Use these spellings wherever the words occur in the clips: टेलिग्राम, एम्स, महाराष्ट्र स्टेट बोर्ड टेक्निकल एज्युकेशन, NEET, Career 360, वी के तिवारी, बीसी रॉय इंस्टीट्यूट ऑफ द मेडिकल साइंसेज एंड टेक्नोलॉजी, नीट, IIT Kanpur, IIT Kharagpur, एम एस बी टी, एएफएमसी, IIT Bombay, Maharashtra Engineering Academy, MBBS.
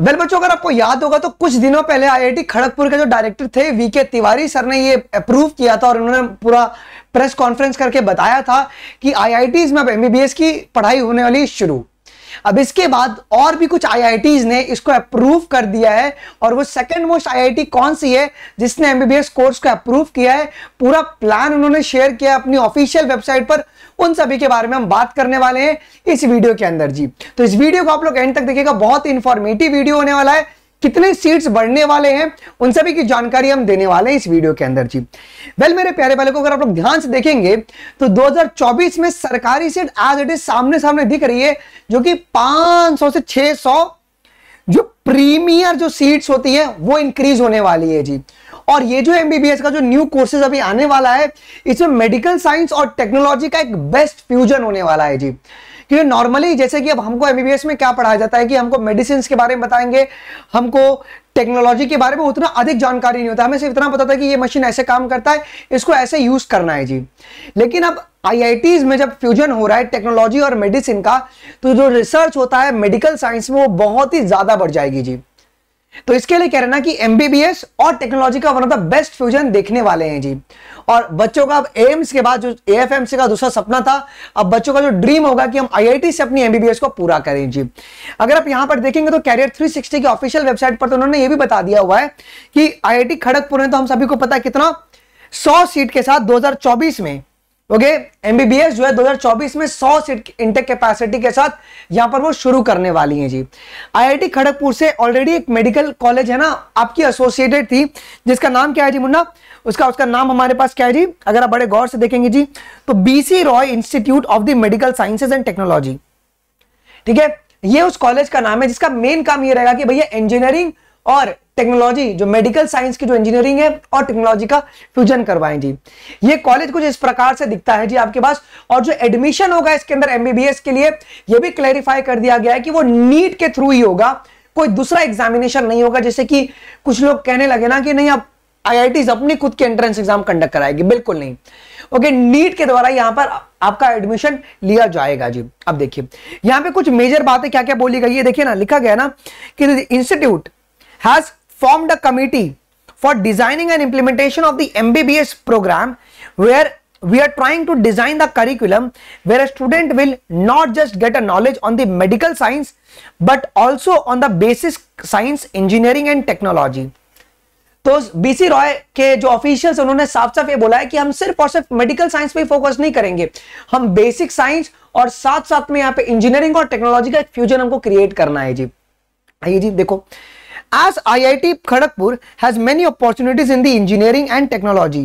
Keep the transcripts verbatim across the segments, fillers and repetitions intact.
Well बच्चों, अगर आपको याद होगा तो कुछ दिनों पहले आईआईटी खड़गपुर के जो डायरेक्टर थे वी के तिवारी सर ने ये अप्रूव किया था और उन्होंने पूरा प्रेस कॉन्फ्रेंस करके बताया था कि आईआईटीज में अब एमबीबीएस की पढ़ाई होने वाली शुरू। अब इसके बाद और भी कुछ आईआईटीज ने इसको अप्रूव कर दिया है और वो सेकंड मोस्ट आईआईटी कौन सी है जिसने एमबीबीएस कोर्स को अप्रूव किया है। पूरा प्लान उन्होंने शेयर किया अपनी ऑफिशियल वेबसाइट पर, उन सभी के बारे में हम बात करने वाले हैं इस वीडियो के अंदर जी। तो इस वीडियो को आप लोग एंड तक देखिएगा, बहुत इंफॉर्मेटिव वीडियो होने वाला है। कितने सीट्स बढ़ने वाले हैं उन सभी की जानकारी हम देने वाले हैं इस वीडियो के अंदर जी। वेल मेरे प्यारे वाले को अगर आप लोग ध्यान से देखेंगे तो दो हज़ार चौबीस में सरकारी सीट एज इट इज सामने सामने दिख रही है, जो कि पाँच सौ से छह सौ जो प्रीमियर जो सीट्स होती है वो इंक्रीज होने वाली है जी। और ये जो एमबीबीएस का जो न्यू कोर्सेज अभी आने वाला है, इसमें मेडिकल साइंस और टेक्नोलॉजी का एक बेस्ट फ्यूजन होने वाला है जी। क्योंकि नॉर्मली जैसे कि अब हमको एमबीबीएस में क्या पढ़ाया जाता है कि हमको मेडिसिन के बारे में बताएंगे, हमको टेक्नोलॉजी के बारे में उतना अधिक जानकारी नहीं होता, हमें सिर्फ इतना पता था कि ये मशीन ऐसे काम करता है, इसको ऐसे यूज करना है जी। लेकिन अब आईआईटीज में जब फ्यूजन हो रहा है टेक्नोलॉजी और मेडिसिन का, तो जो रिसर्च होता है मेडिकल साइंस में वो बहुत ही ज्यादा बढ़ जाएगी जी। तो इसके लिए कह रहे ना कि एमबीबीएस और टेक्नोलॉजी का one of the best fusion देखने वाले हैं जी। और बच्चों का अब एम्स के बाद जो एएफएमसी का दूसरा सपना था, अब बच्चों का जो ड्रीम होगा कि हम आईआईटी से अपनी एमबीबीएस को पूरा करें जी। अगर आप यहां पर देखेंगे तो कैरियर थ्री सिक्सटी की ऑफिशियल वेबसाइट पर तो उन्होंने ये भी बता दिया हुआ है कि आईआईटी खड़गपुर ने तो हम सभी को पता है कितना सौ सीट के साथ दो हज़ार चौबीस में ओके एमबीबीएस जो है दो हज़ार चौबीस में सौ सीट इंटेक कैपेसिटी के साथ यहां पर वो शुरू करने वाली है जी। आईआईटी खड़गपुर से ऑलरेडी एक मेडिकल कॉलेज है ना आपकी एसोसिएटेड थी, जिसका नाम क्या है जी मुन्ना, उसका उसका नाम हमारे पास क्या है जी, अगर आप बड़े गौर से देखेंगे जी तो बीसी रॉय इंस्टीट्यूट ऑफ द मेडिकल साइंसेज एंड टेक्नोलॉजी, ठीक है, ये उस कॉलेज का नाम है जिसका मेन काम ये रहेगा कि भैया इंजीनियरिंग और टेक्नोलॉजी, जो मेडिकल साइंस की जो इंजीनियरिंग है और टेक्नोलॉजी का फ्यूजन करवाएं जी। ये कॉलेज कुछ इस प्रकार से दिखता है जी आपके पास। और जो एडमिशन होगा इसके अंदर एमबीबीएस के लिए, ये भी क्लैरिफाई कर दिया गया है कि वो नीट के थ्रू ही होगा, कोई दूसरा एग्जामिनेशन नहीं होगा। जैसे कि कुछ लोग कहने लगे ना कि नहीं अब आईआईटीज अपनी खुद के एंट्रेंस एग्जाम कंडक्ट कराएगी, बिल्कुल नहीं ओके, नीट के द्वारा यहाँ पर आपका एडमिशन लिया जाएगा जी। अब देखिए यहाँ पे कुछ मेजर बातें क्या क्या बोली गई है, देखिए ना लिखा गया ना कि institute has formed a committee for designing and implementation of the M B B S program, where we are trying to design the curriculum where a student will not just get a knowledge on the medical science but also on the basic science, engineering and technology. तो BC Roy के जो officials उन्होंने साफ साफ ये बोला है कि हम सिर्फ और सिर्फ मेडिकल साइंस पे फोकस नहीं करेंगे, हम बेसिक साइंस और साथ साथ में यहाँ पे इंजीनियरिंग और टेक्नोलॉजी का फ्यूजन हमको क्रिएट करना है जी। आइए जी देखो, as I I T Kharagpur has many opportunities in the engineering and technology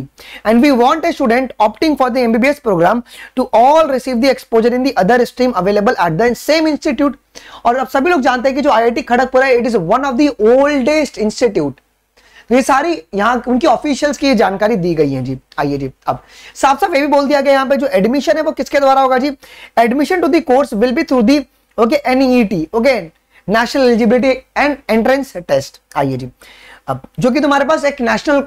and we want a student opting for the M B B S program to all receive the exposure in the other stream available at the same institute. और अब सभी लोग जानते हैं कि जो I I T Kharagpur है it is one of the oldest institute. ये सारी यहाँ उनकी ऑफिशियल्स की जानकारी दी गई है जी। आइए जी अब साफ साफ ये भी बोल दिया गया यहाँ पे जो एडमिशन है वो किसके द्वारा होगा जी, admission to the course will be through the okay N E E T okay national eligibility and entrance test. आइए जी अब जो कि तुम्हारे पास एक नेशनल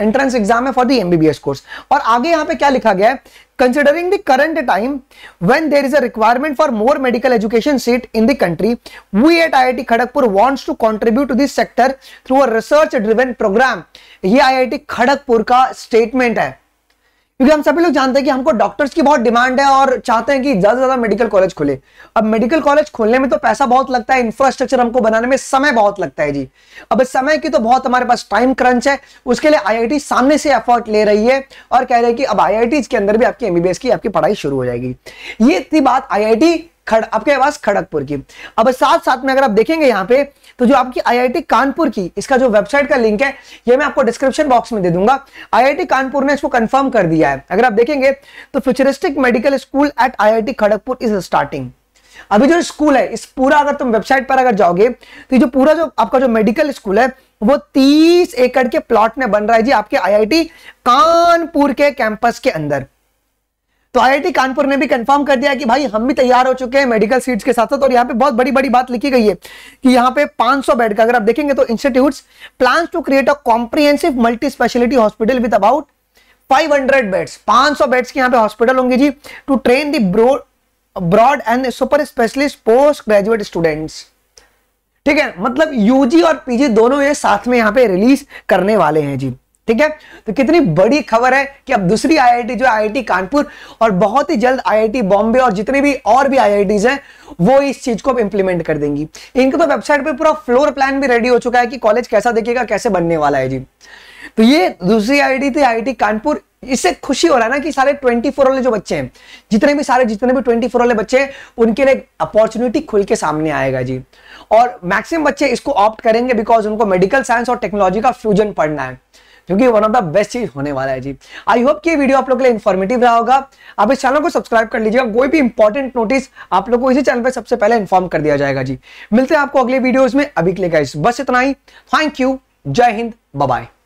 एंट्रेंस एग्जाम है फॉर द एमबीबीएस कोर्स। और आगे यहाँ पे क्या लिखा गया है, considering the current time when there is a requirement for more medical education seat in the country, we at IIT Kharagpur wants to contribute to this sector through a research driven program. ये IIT Kharagpur का statement है, क्योंकि हम सभी लोग जानते हैं कि हमको डॉक्टर्स की बहुत डिमांड है और चाहते हैं कि ज्यादा से ज्यादा मेडिकल कॉलेज खुले। अब मेडिकल कॉलेज खोलने में तो पैसा बहुत लगता है, इंफ्रास्ट्रक्चर हमको बनाने में समय बहुत लगता है जी। अब इस समय की तो बहुत हमारे पास टाइम क्रंच है, उसके लिए आईआईटी सामने से एफर्ट ले रही है और कह रही है कि अब आईआईटी के अंदर भी आपकी एमबीबीएस की आपकी पढ़ाई शुरू हो जाएगी। ये थी बात आईआईटी खड़ आपके पास खड़गपुर की। अब साथ साथ में अगर आप देखेंगे यहाँ पे तो जो आपकी आईआईटी कानपुर की, इसका जो वेबसाइट का लिंक है ये मैं आपको डिस्क्रिप्शन बॉक्स में दे दूंगा। आईआईटी कानपुर ने इसको कंफर्म कर दिया है। अगर आप देखेंगे तो futuristic medical school at IIT Kharagpur is starting. अभी जो स्कूल है इस पूरा अगर तुम वेबसाइट पर अगर जाओगे तो जो पूरा जो आपका जो मेडिकल स्कूल है वो तीस एकड़ के प्लॉट में बन रहा है जी आपके आईआईटी कानपुर के कैंपस के अंदर। तो आईआईटी कानपुर ने भी कंफर्म कर दिया कि भाई हम भी तैयार हो चुके हैं मेडिकल सीट्स के साथ साथ। और यहाँ पे बहुत बड़ी बड़ी बात लिखी गई है कि यहाँ पे पाँच सौ बेड का अगर आप देखेंगे तो institutes plans to create a comprehensive multi speciality hospital with about पाँच सौ बेड्स, पाँच सौ बेड्स के यहाँ पे हॉस्पिटल होंगे जी, to train the broad and super specialist post graduate students ठीक है, मतलब यूजी और पीजी दोनों ये साथ में यहाँ पे रिलीज करने वाले हैं जी। ठीक है, तो कितनी बड़ी खबर है कि अब दूसरी आईआईटी जो आईआईटी कानपुर और बहुत ही जल्द आईआईटी बॉम्बे और जितने भी और भी आईआईटीज हैं वो इस चीज को इंप्लीमेंट कर देंगी। इनके तो वेबसाइट पे पूरा फ्लोर प्लान भी रेडी हो चुका है कि कॉलेज कैसा दिखेगा, कैसे बनने वाला है जी। तो ये दूसरी आईआईटी थी आईआईटी कानपुर, इससे खुशी हो रहा है ना कि सारे चौबीस वाले जो बच्चे हैं, जितने भी सारे जितने भी चौबीस वाले बच्चे हैं उनके लिए अपॉर्चुनिटी खुल के सामने आएगा जी। और मैक्सिमम बच्चे इसको ऑप्ट करेंगे बिकॉज उनको मेडिकल साइंस और टेक्नोलॉजी का फ्यूजन पढ़ना है, क्योंकि वन ऑफ द बेस्ट चीज होने वाला है जी। आई होप कि ये वीडियो आप लोग के लिए इन्फॉर्मेटिव रहा होगा। आप इस चैनल को सब्सक्राइब कर लीजिएगा, कोई भी इंपॉर्टेंट नोटिस आप लोग को इसी चैनल पे सबसे पहले इन्फॉर्म कर दिया जाएगा जी। मिलते हैं आपको अगले वीडियोज में, अभी के लिए गाइस बस इतना ही। थैंक यू, जय हिंद, बाय बाय।